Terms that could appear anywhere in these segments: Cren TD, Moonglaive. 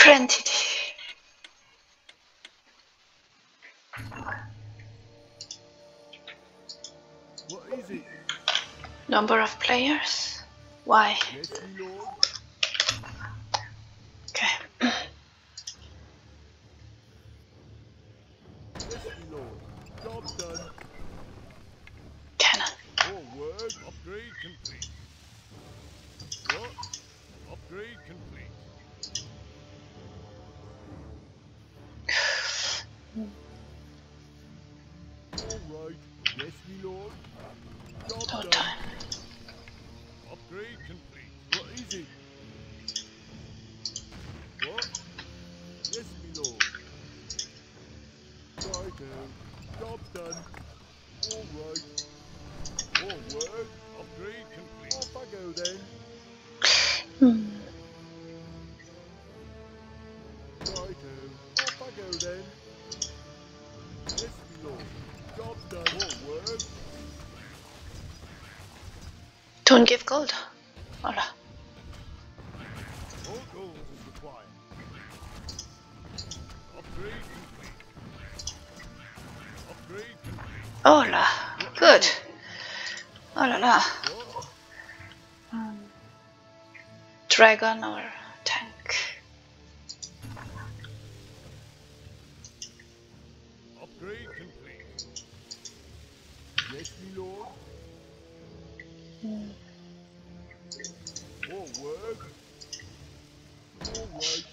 Cren TD. What is it? Number of players? Why? Yes, okay. Yes, Lord. Job done. Cannon. Forward. Upgrade complete. What? Upgrade complete. Alright, yes, me lord. No time. Upgrade complete. What is it? What? Yes, me lord. Right now. Job done. Alright. Forward. Upgrade complete. Off I go then. Righto. Off I go then. Yes, me lord. Job done. Forward. Don't give gold. Hola. All gold is required. Upgrade complete. Upgrade complete. Hola. Good. Oh la la. Dragon or tank. Upgrade complete. Yes, me lord. Forward. Forward.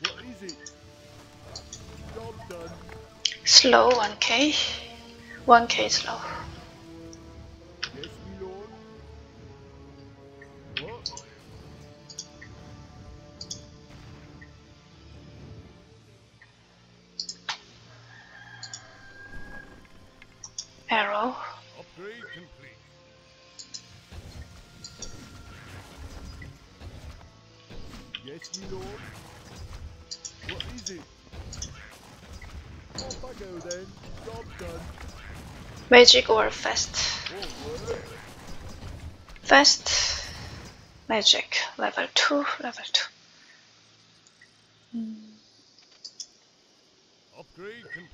What is it? Job done. Slow 1k. 1k slow. Arrow. Upgrade complete. Yes, me lord. What is it? Off I go then. Job done. Magic or fast? Fast. Magic. Level 2. Level 2. Upgrade complete.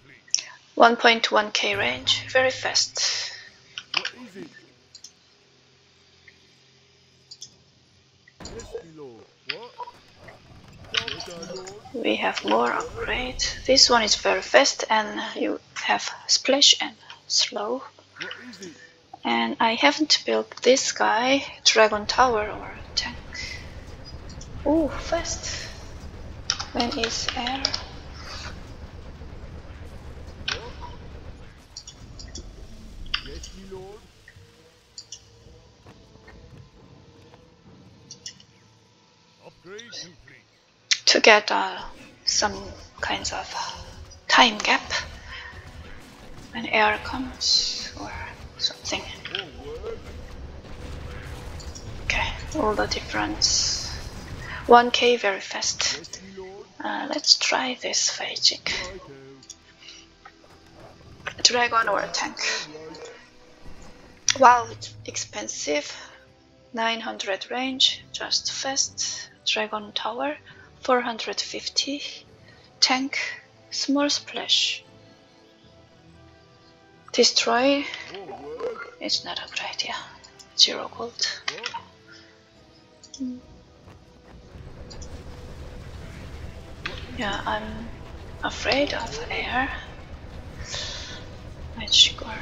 1.1k range, very fast. What is it? Yes, lord. What? We have more upgrade. This one is very fast and you have splash and slow. What is it? And I haven't built this guy, dragon tower or tank. Ooh, fast. When is air? Lord. Upgrade complete. To get some kinds of time gap when air comes or something. Okay, all the difference. 1k very fast. Let's try this magic. Dragon or tank. Wow, it's expensive. 900 range, just fast. Dragon tower, 450. Tank, small splash. Destroy, it's not a good idea. 0 gold. Yeah, I'm afraid of air. Magic or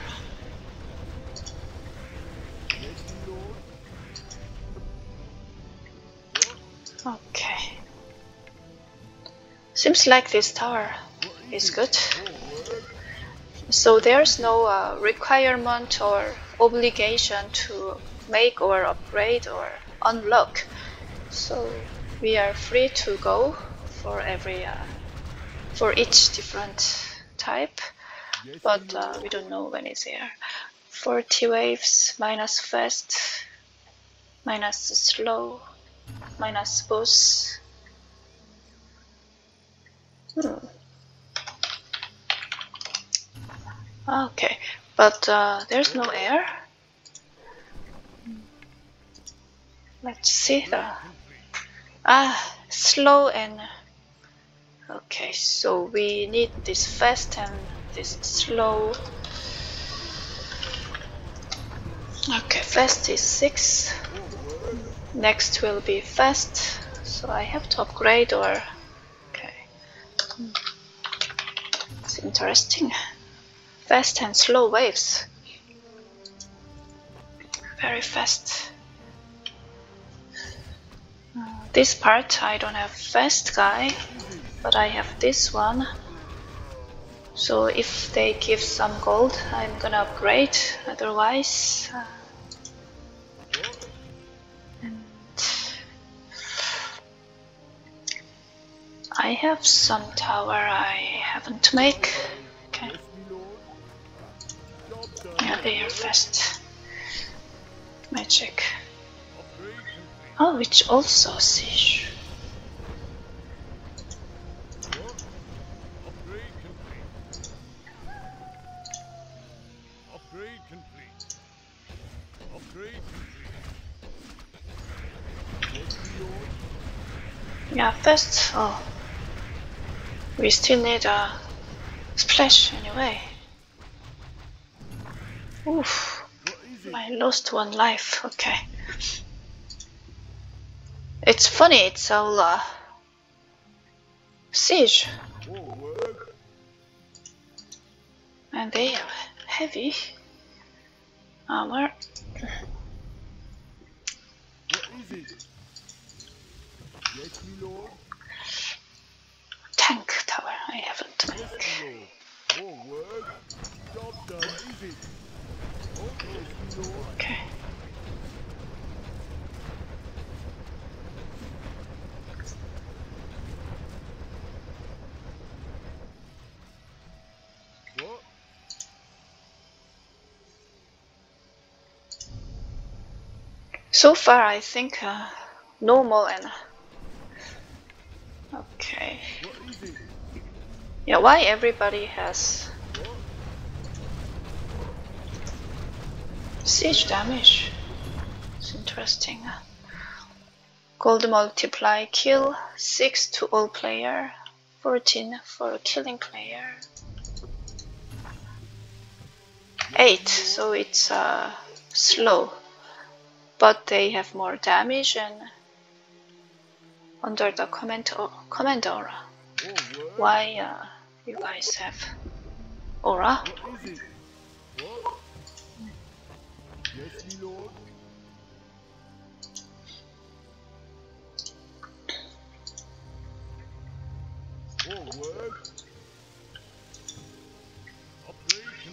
okay. Seems like this tower is good. So there's no requirement or obligation to make or upgrade or unlock. So we are free to go for every for each different type. But we don't know when it's there. 40 waves, minus fast, minus slow. Minus boss. Okay, but there's no air. Let's see the slow and okay, so we need this fast and this slow. Okay, fast is 6. Next will be fast, so I have to upgrade or okay. It's interesting. Fast and slow waves. Very fast. This part I don't have fast guy, but I have this one. So if they give some gold, I'm gonna upgrade. Otherwise, and I have some tower I haven't make. Okay. Yeah, they are fast. Magic. Oh, which also see. Yeah, first, oh, we still need a splash anyway. Oof, I lost one life, okay. It's funny, it's all siege. And they have heavy armor. Tank tower, I haven't made. Okay. So far, I think normal and okay. Yeah, why everybody has siege damage? It's interesting. Gold multiply kill 6 to all player, 14 for killing player, 8. So it's slow. But they have more damage and under the command aura. Why you guys have aura?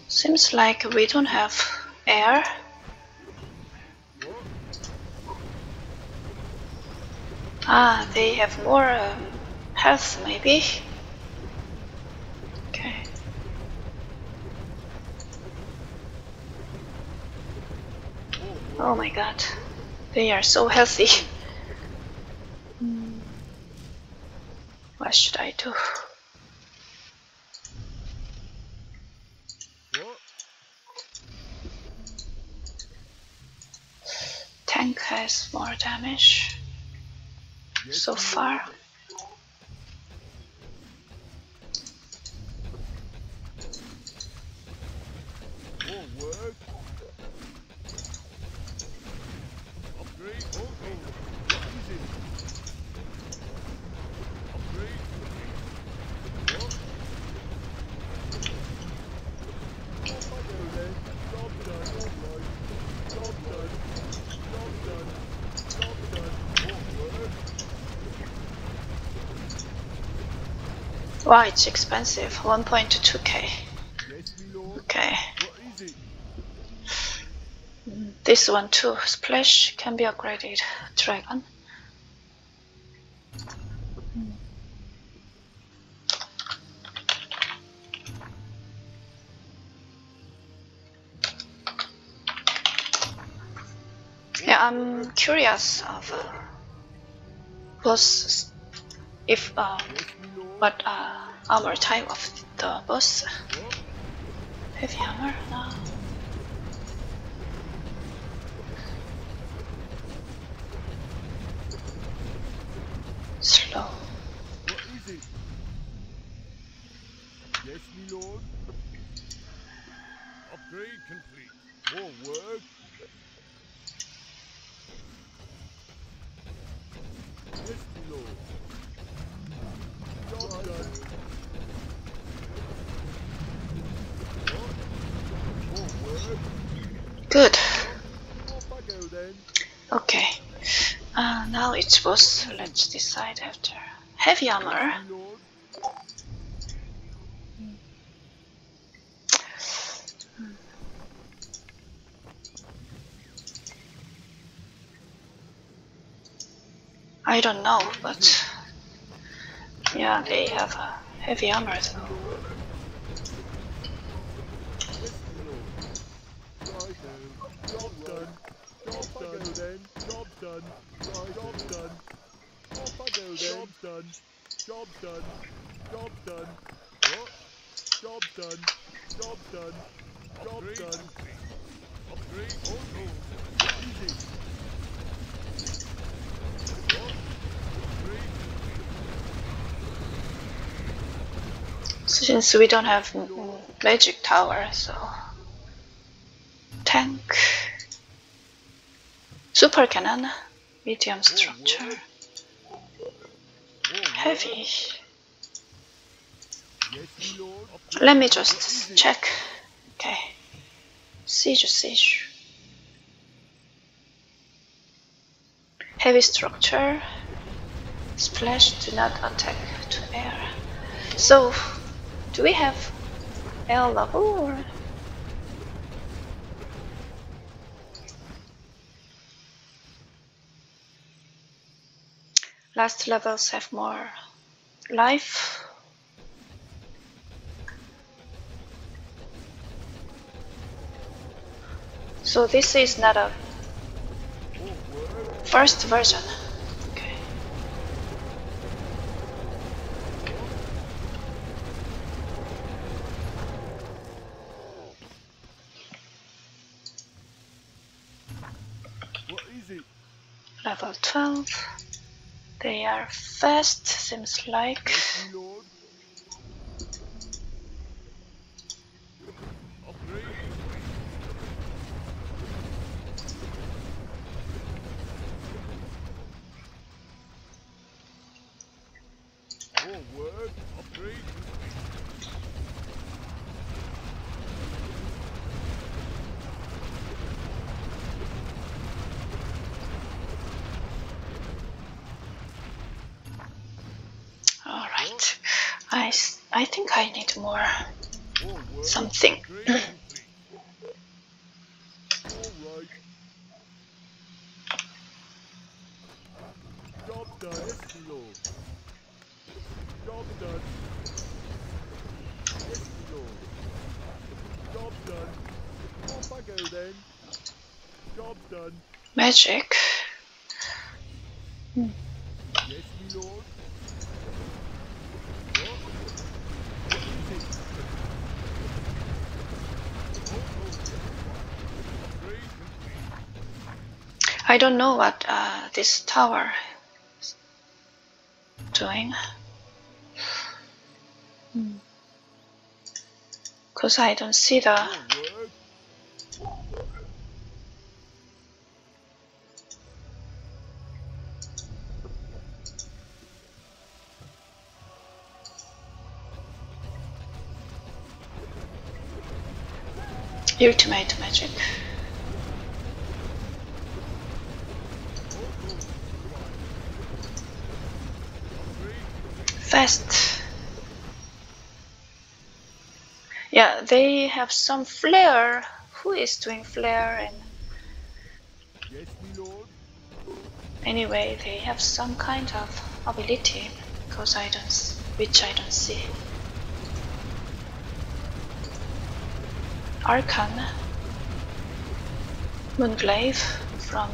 Seems like we don't have air. Ah, they have more health, maybe? Okay. Oh my god, they are so healthy. What should I do? Tank has more damage. So far, wow, it's expensive. 1.2k. Okay. This one too. Splash can be upgraded. Dragon. Yeah, I'm curious of boss if what armor type of the boss? Heavy armor? No. Yes, me lord. Upgrade complete. More work. Yes, me lord. Job done. Good. Okay. Now it's boss. Let's decide after. Heavy armor. I don't know, but yeah, they have a heavy armor though. Since we don't have magic tower, so tank, super cannon, medium structure, heavy. Let me just check. Okay, siege, heavy structure, splash, do not attack to air. So. Do we have L level or? Last levels have more life. So this is not a first version. Level 12. They are fast, seems like. I think I need more something. Magic. I don't know what this tower is doing, because I don't see the ultimate magic. Fast. Yeah, they have some flare. Who is doing flare? And anyway, they have some kind of ability because I don't, which I don't see. Arcane, Moonglaive from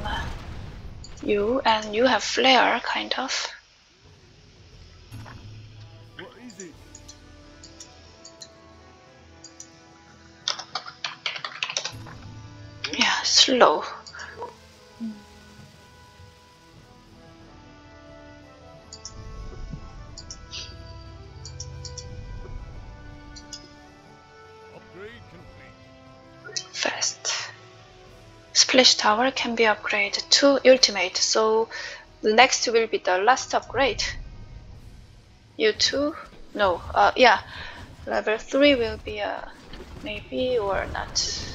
you, and you have flare, kind of. Slow. interest. Splash tower can be upgraded to ultimate, so next will be the last upgrade. U2? No, yeah, level 3 will be maybe or not.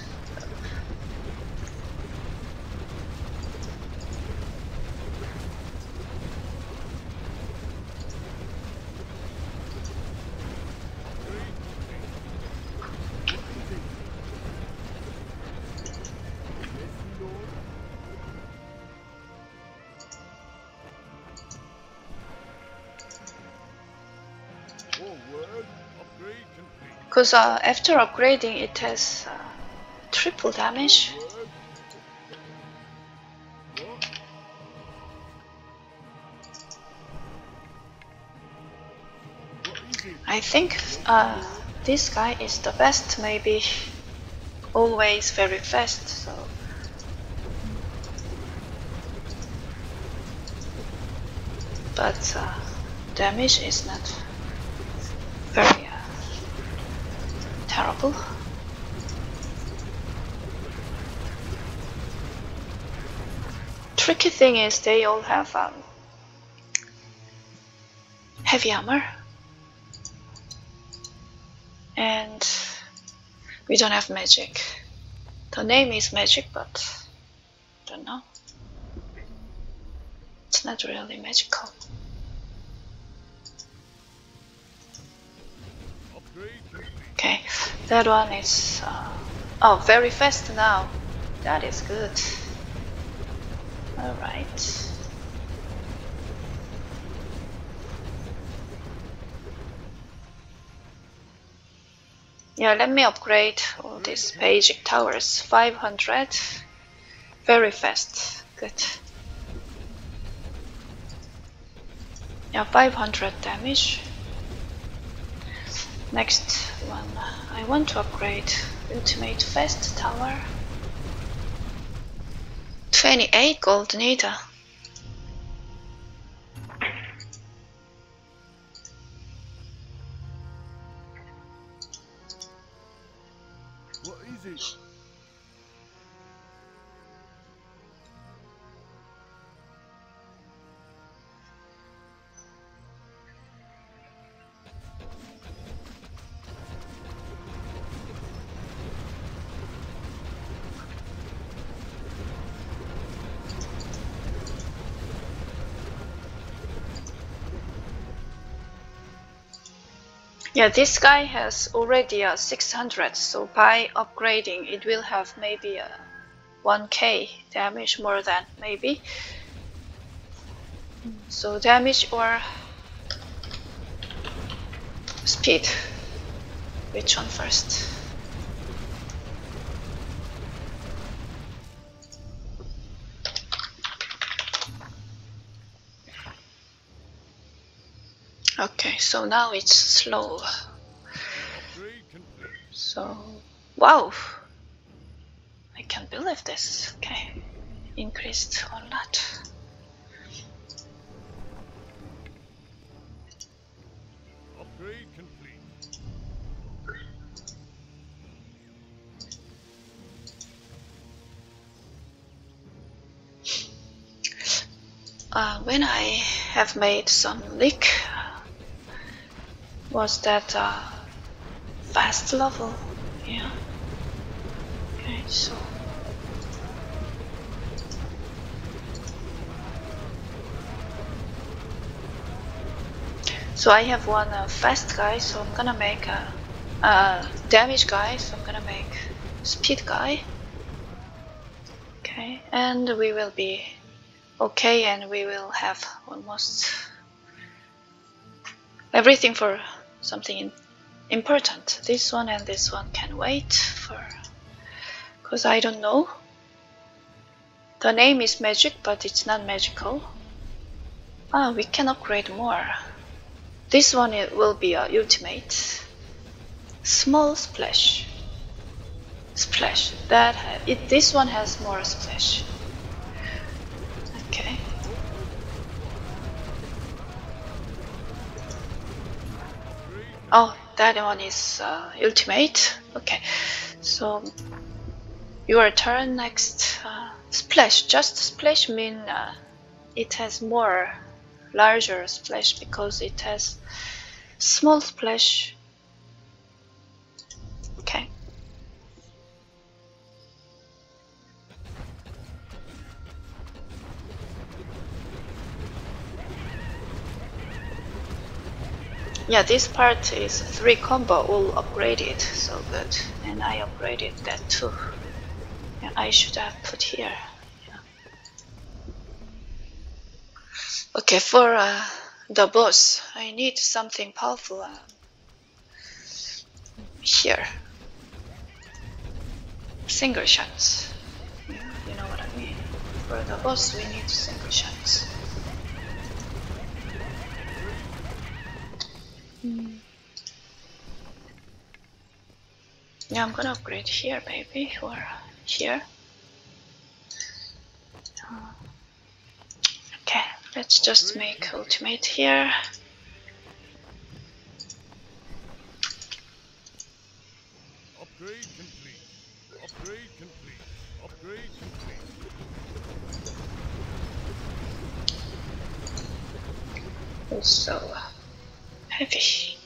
Because after upgrading it has triple damage. I think this guy is the best, maybe always very fast, so but damage is not very terrible. Tricky thing is they all have heavy armor, and we don't have magic. The name is magic, but don't know. It's not really magical. Okay, that one is oh, very fast now. That is good. All right. Yeah, let me upgrade all these magic towers. 500, very fast. Good. Yeah, 500 damage. Next one, I want to upgrade ultimate fast tower. 28 gold needed. What is it? Yeah, this guy has already 600, so by upgrading it will have maybe 1k damage more than maybe. So damage or speed, which one first? Okay, so now it's slow. So, wow! I can't believe this. Okay, increased a lot. Upgrade complete. When I have made some leak, was that fast level? Yeah. Okay, so I have one fast guy, so I'm gonna make a damage guy, so I'm gonna make speed guy. Okay, and we will be okay, and we will have almost everything for something important. This one and this one can wait for, because I don't know. The name is magic, but it's not magical. Ah, we can upgrade more. This one it will be our ultimate. Small splash. Splash. That it. This one has more splash. Okay. Oh, that one is ultimate. Okay, so Your turn next. Splash. Just splash mean it has more larger splash because it has small splash. Okay. Yeah, this part is 3 combo all upgraded, so good. And I upgraded that too. Yeah, I should have put here. Yeah. Okay, for the boss, I need something powerful here. Single shots. Yeah, you know what I mean. For the boss, we need single shots. Yeah, I'm gonna upgrade here, baby, or here. Okay, let's just make ultimate here. Upgrade complete. Upgrade complete. Upgrade complete. Also heavy.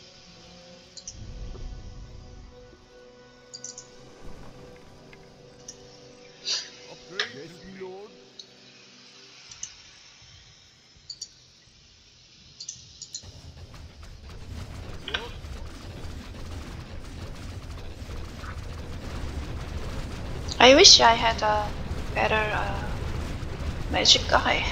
I wish I had a better magic guy.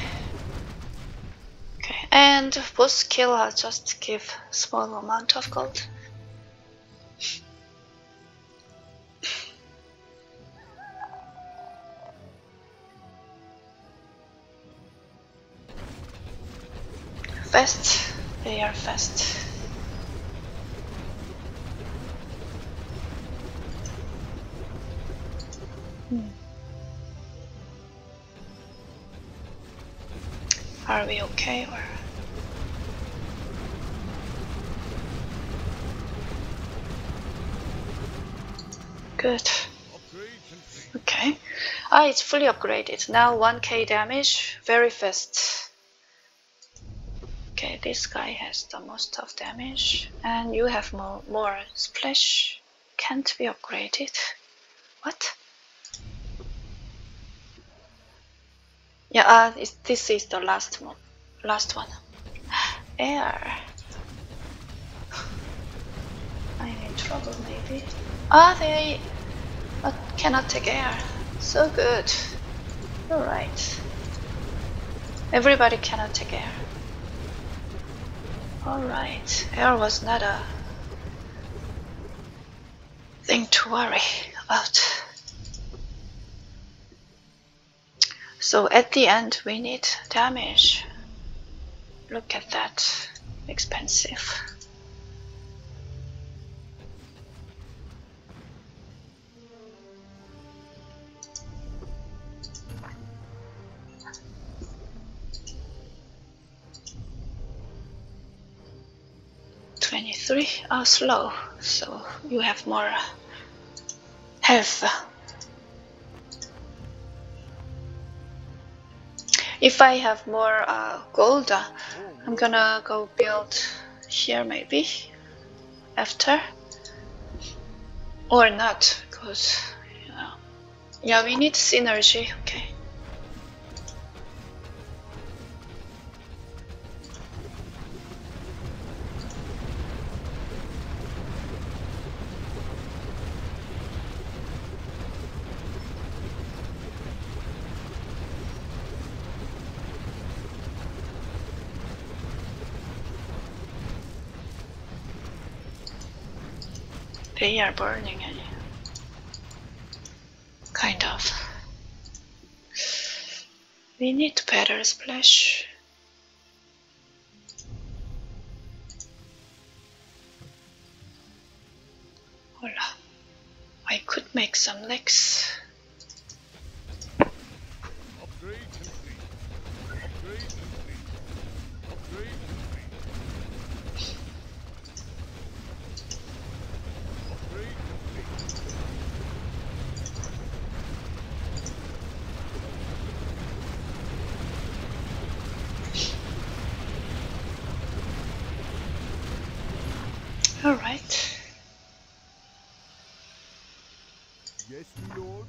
Okay, and boss skill, I'll just give small amount of gold. Fast, they are fast. Are we okay or? Good. Okay. Ah, it's fully upgraded. Now 1k damage, very fast. Okay, this guy has the most of damage and you have more splash. Can't be upgraded. What? Yeah, this is the last one. Air. I'm in trouble, maybe. Ah, they cannot take air. So good. All right. Everybody cannot take air. All right. Air was not a thing to worry about. So at the end we need damage. Look at that, expensive. $23. Oh, slow. So you have more health. If I have more gold, I'm gonna go build here maybe after, or not, because you know. Yeah, we need synergy. Okay. They are burning and kind of. We need better splash. Hola. I could make some legs. All right. Yes, my lord.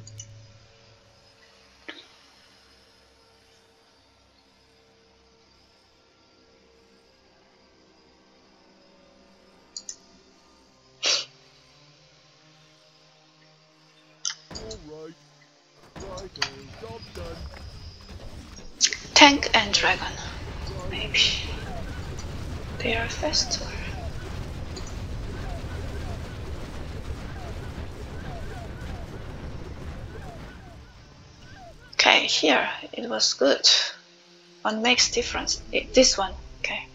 All right. Job done. Tank and dragon. Maybe they are faster. Okay, here it was good. One makes difference. This one, okay.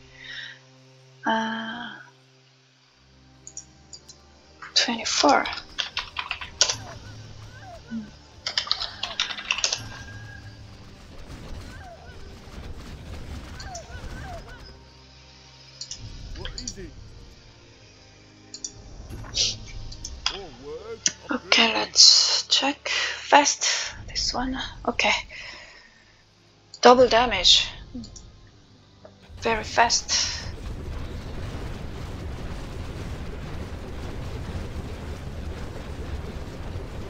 24. Okay, let's check fast this one. Okay, double damage, very fast.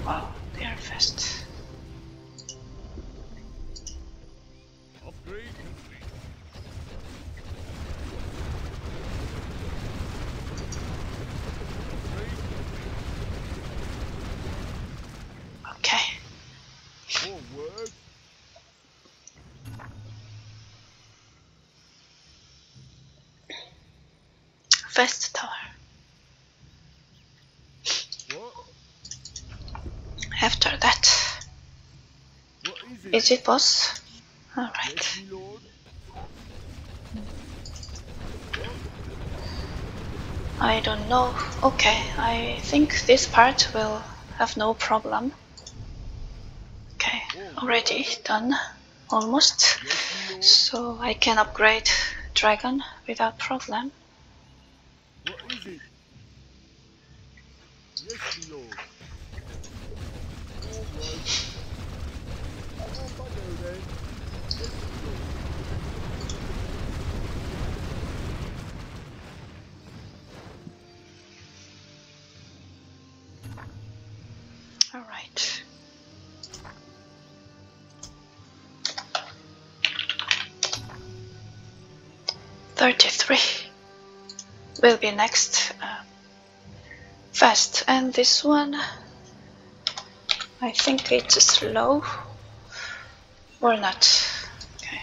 Wow, they are fast. Fast tower. After that, is it boss? All right. I don't know. Okay, I think this part will have no problem. Okay, already done, almost. So I can upgrade dragon without problem. All right. Will be next fast, and this one I think it's slow or not. Okay.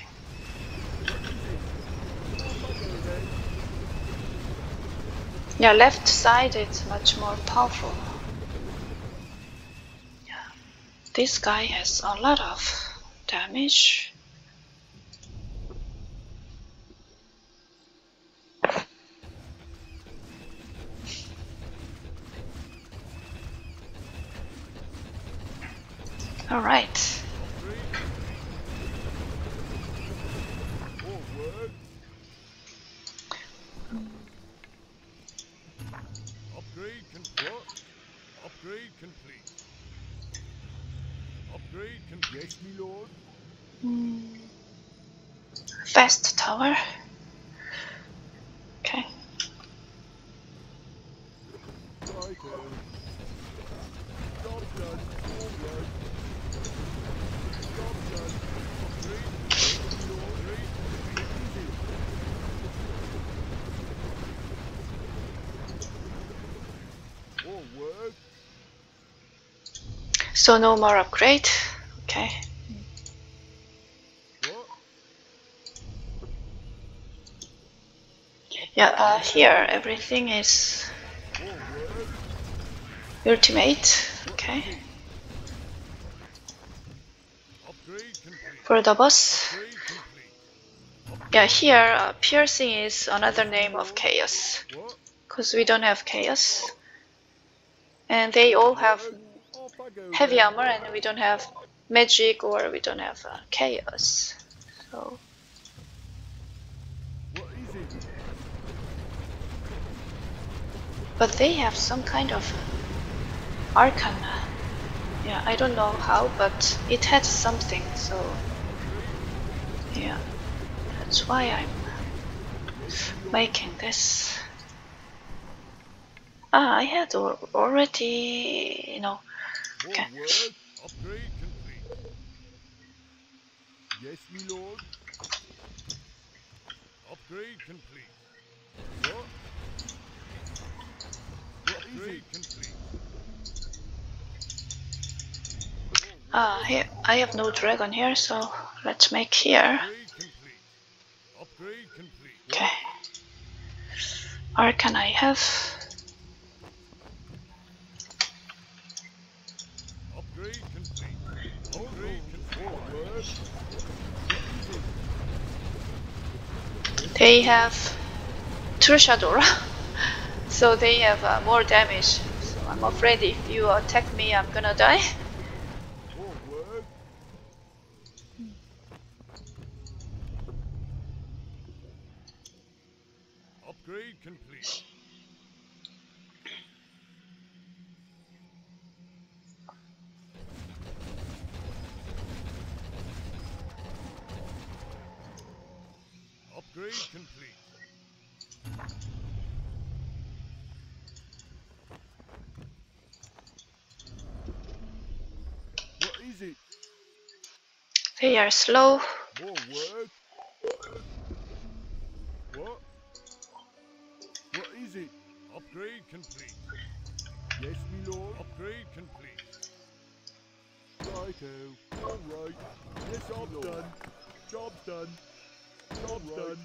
Yeah, left side is much more powerful. Yeah. This guy has a lot of damage. All right. Upgrade complete. Upgrade complete. Upgrade complete, my lord. Fast tower. Okay. So no more upgrade, okay. Yeah, here everything is ultimate, okay. For the boss, yeah, here piercing is another name of chaos, because we don't have chaos. And they all have heavy armor, and we don't have magic, or we don't have chaos. So but they have some kind of arcana. Yeah, I don't know how, but it had something, so yeah, that's why I'm making this. I had already, you know. Okay. Yes, my lord. Upgrade complete. What? Upgrade complete. Here I have no dragon here, so let's make here. Upgrade complete. Okay. Or can I have? Upgrade complete. Upgrade complete. They have 2 Shadora, so they have more damage. So I'm afraid if you attack me, I'm gonna die. Upgrade complete. Upgrade complete. What is it? They are slow. More work. What? What is it? Upgrade complete. Yes, my lord. Upgrade complete. Righto. All right. Yes, I'm done. Job's done. Job's done.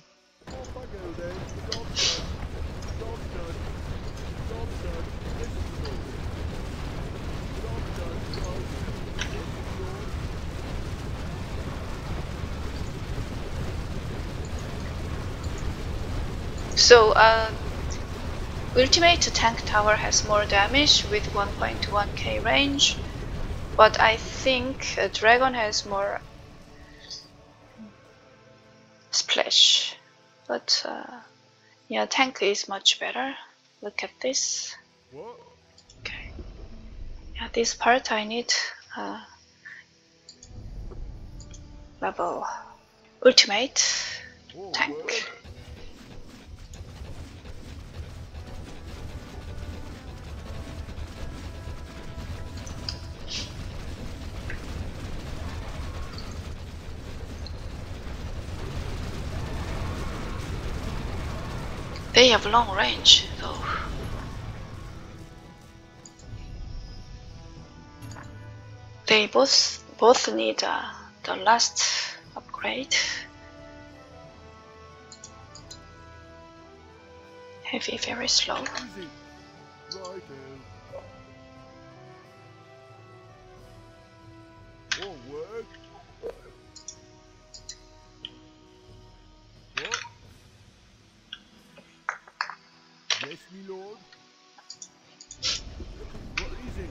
Off I go then. Job's done. Job's done. Job's done. Yes, my lord. Job's done. Job's done. Yes, my lord. So, Ultimate Tank Tower has more damage with 1.1k range, but I think a Dragon has more splash, but yeah, tank is much better. Look at this. Okay. Yeah, this part I need level Ultimate Tank. They have long range, though. They both need the last upgrade. Heavy, very slow. Yes, my lord. What is it?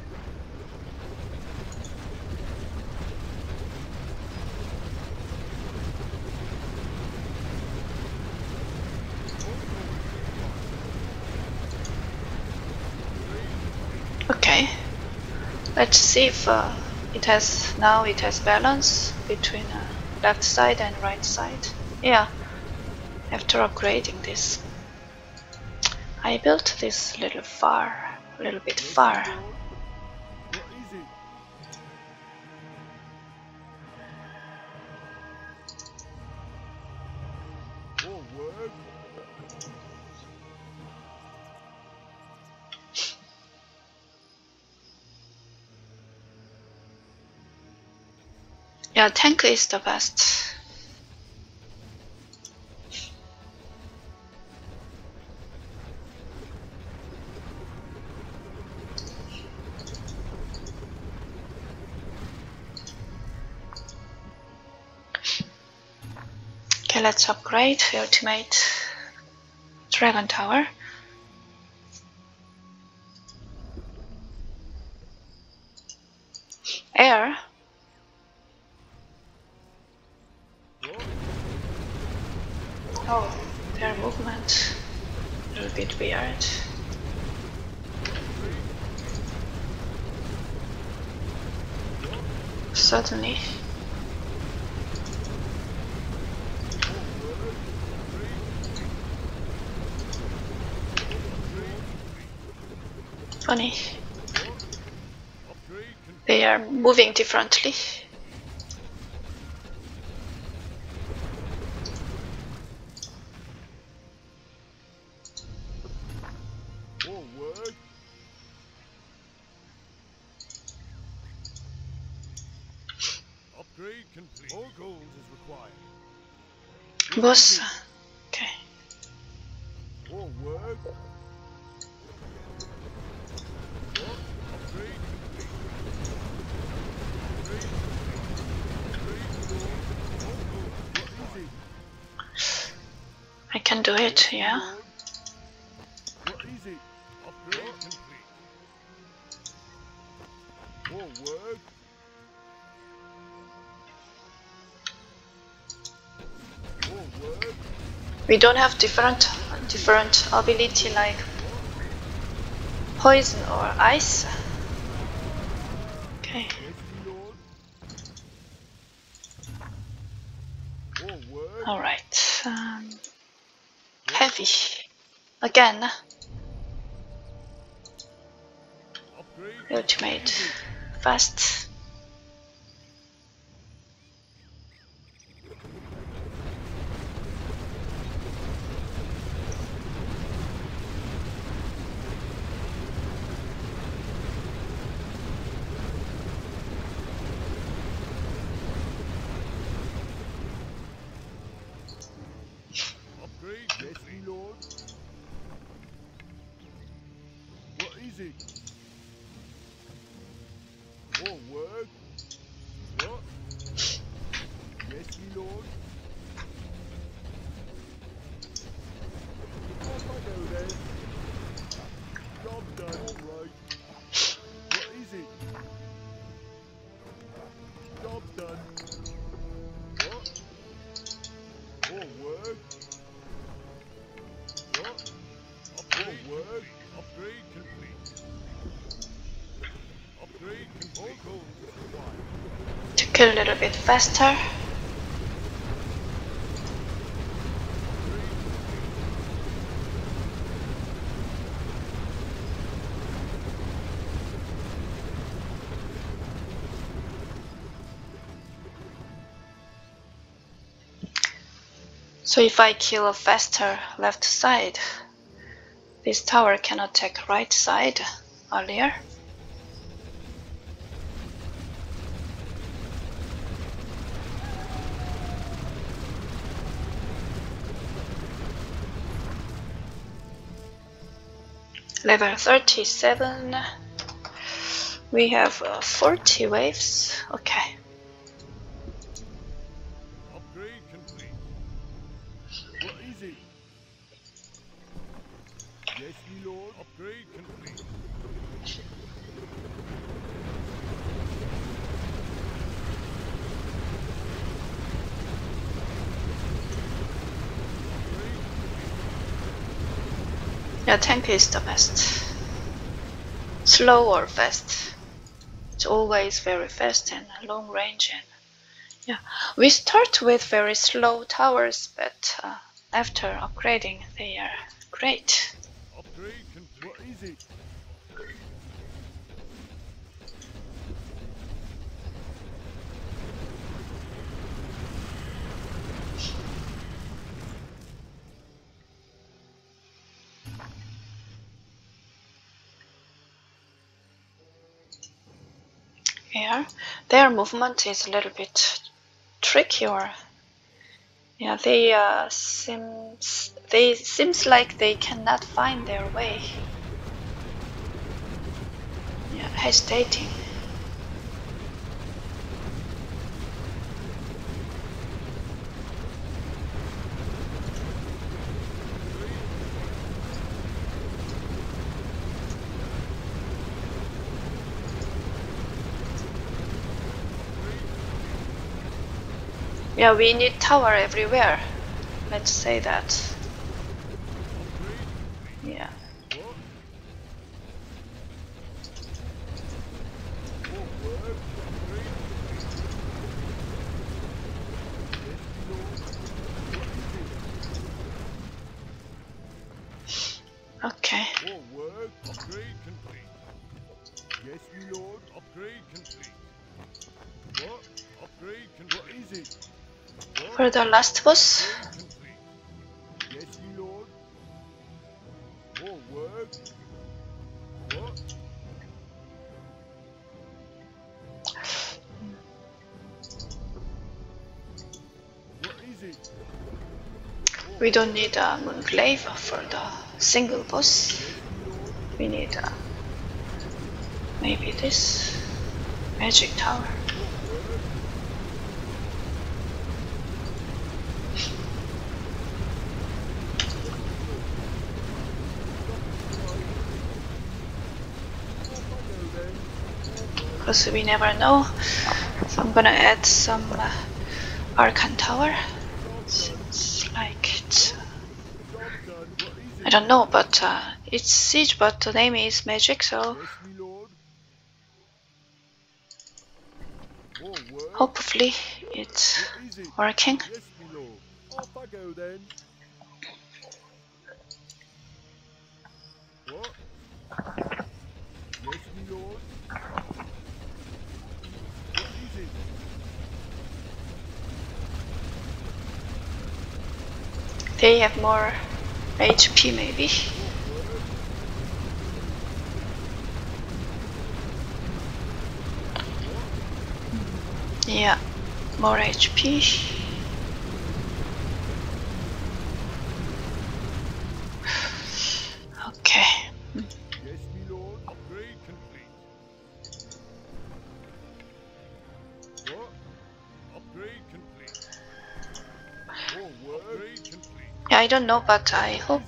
Okay. Let's see if it has balance between left side and right side. Yeah. After upgrading this. I built this a little bit far. What is it? More work. Yeah, tank is the best. Let's upgrade the Ultimate Dragon Tower. Air. Oh, their movement a little bit weird. Suddenly. Funny. They are moving differently. Boss. Okay. I can do it, yeah. We don't have different ability like poison or ice. Okay. All right. Heavy again. Ultimate fast. A little bit faster. So if I kill a faster left side, this tower cannot take right side earlier. Level 37, we have 40 waves, okay. Upgrade complete. What is it? Yes, my lord. Upgrade complete. Yeah, tank is the best. Slow or fast. It's always very fast and long range. And yeah, we start with very slow towers, but after upgrading, they are great. Upgrade control easy. Here. Their movement is a little bit trickier. Yeah, they seems like they cannot find their way. Yeah, hesitating. Yeah, we need tower everywhere. Let's say that. Yeah. Okay. Yes, my lord. Upgrade complete. What? Upgrade complete. What is it? What? For the last boss? Yes, my lord. More work. What? What is it? We don't need a Moonclave for the single boss. We need maybe this magic tower. Because we never know. So I'm gonna add some Arcane Tower. I don't know, but it's siege, but the name is magic, so hopefully it's working. They have more HP maybe. Yeah, more HP. Okay. Yeah, I don't know, but I hope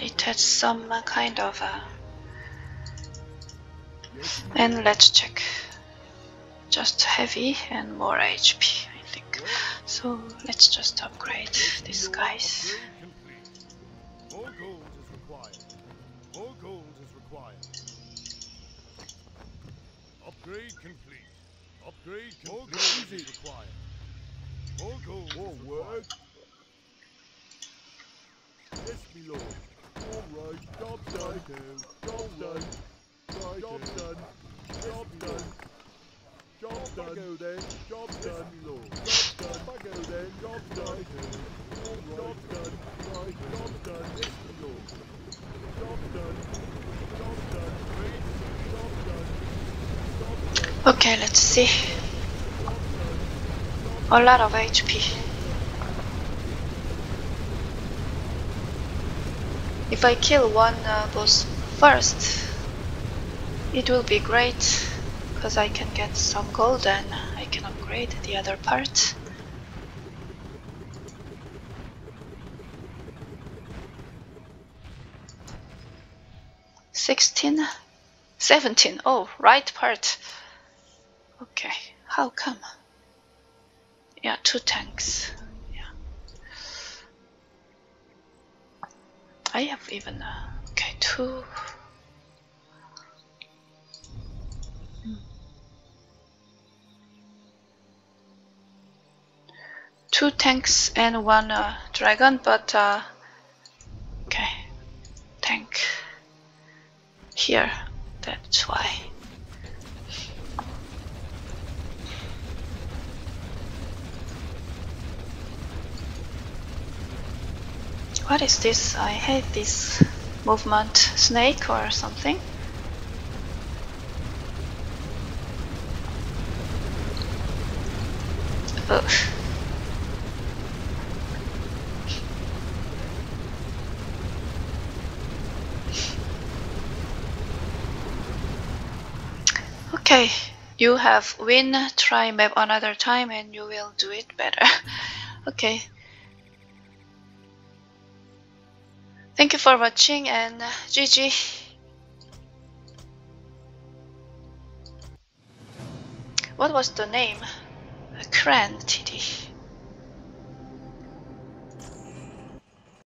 it has some kind of and let's check. Just heavy and more HP, I think. So let's just upgrade these guys. More gold is required. More gold is required. Upgrade complete. Upgrade complete is required. More gold more work. Yes, my lord. All right, job done. Job done. Job done. Job done. Job done. Go then. Job done, my lord. Job done. Go then. Job done. Job done. Right. Job done. Yes, my lord. Job done. Job done. Job done. Okay, let's see. A lot of HP. If I kill one boss first, it will be great, because I can get some gold and I can upgrade the other part. Seventeen. Oh, right part. Okay, how come? Yeah, 2 tanks. I have even okay 2. Mm. 2 tanks and 1 dragon, but okay, tank here. That's why. What is this? I hate this movement snake or something. Ugh. Okay, you have win, try map another time and you will do it better. Okay. Thank you for watching and GG. What was the name? Cren TD.